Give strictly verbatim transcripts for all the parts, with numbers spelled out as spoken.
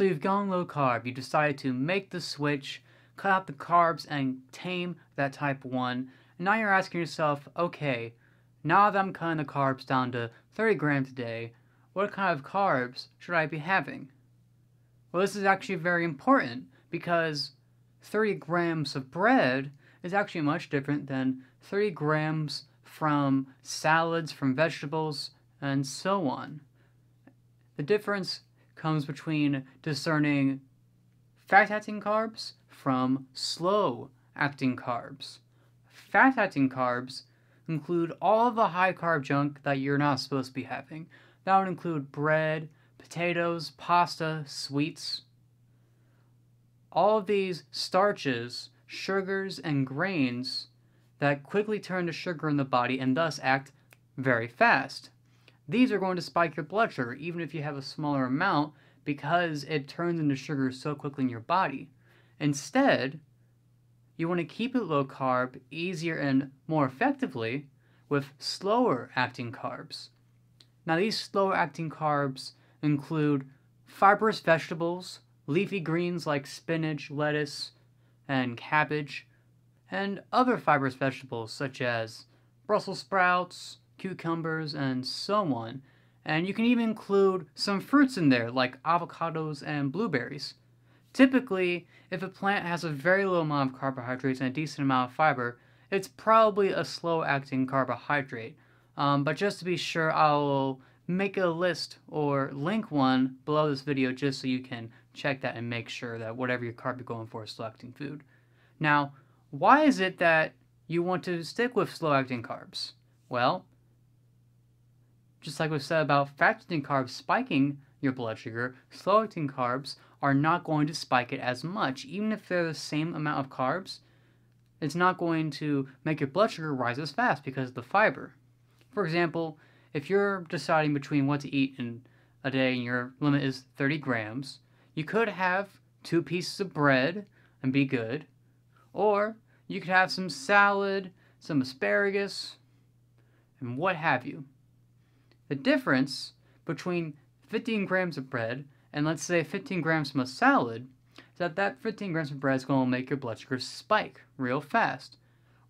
So you've gone low carb, you decided to make the switch, cut out the carbs and tame that type one. Now you're asking yourself, okay, now that I'm cutting the carbs down to thirty grams a day, what kind of carbs should I be having? Well, this is actually very important because thirty grams of bread is actually much different than thirty grams from salads, from vegetables, and so on. The difference comes between discerning fat-acting carbs from slow-acting carbs. Fat-acting carbs include all the high-carb junk that you're not supposed to be having. That would include bread, potatoes, pasta, sweets. All of these starches, sugars, and grains that quickly turn to sugar in the body and thus act very fast. These are going to spike your blood sugar, even if you have a smaller amount, because it turns into sugar so quickly in your body. Instead, you want to keep it low carb easier and more effectively with slower acting carbs. Now, these slower acting carbs include fibrous vegetables, leafy greens like spinach, lettuce, and cabbage, and other fibrous vegetables such as Brussels sprouts, cucumbers, and so on. And you can even include some fruits in there like avocados and blueberries. Typically, if a plant has a very low amount of carbohydrates and a decent amount of fiber, it's probably a slow-acting carbohydrate. Um, but just to be sure, I'll make a list or link one below this video just so you can check that and make sure that whatever your carb you're going for is slow-acting food. Now, why is it that you want to stick with slow-acting carbs? Well, just like we've said about fat-acting carbs spiking your blood sugar, slow-acting carbs are not going to spike it as much. Even if they're the same amount of carbs, it's not going to make your blood sugar rise as fast because of the fiber. For example, if you're deciding between what to eat in a day and your limit is thirty grams, you could have two pieces of bread and be good. Or you could have some salad, some asparagus, and what have you. The difference between fifteen grams of bread and let's say fifteen grams from a salad is that that fifteen grams of bread is going to make your blood sugar spike real fast,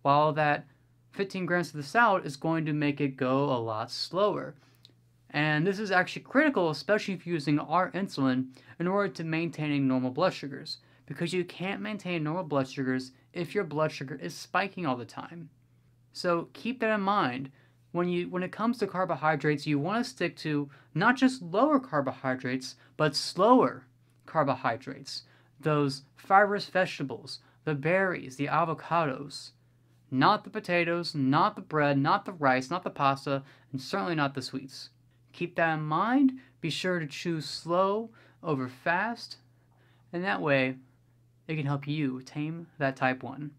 while that fifteen grams of the salad is going to make it go a lot slower. And this is actually critical, especially if you're using our insulin in order to maintaining normal blood sugars, because you can't maintain normal blood sugars if your blood sugar is spiking all the time. So keep that in mind. When you when it comes to carbohydrates, you want to stick to not just lower carbohydrates, but slower carbohydrates. Those fibrous vegetables, the berries, the avocados, not the potatoes, not the bread, not the rice, not the pasta, and certainly not the sweets. Keep that in mind. Be sure to choose slow over fast, and that way it can help you tame that type one.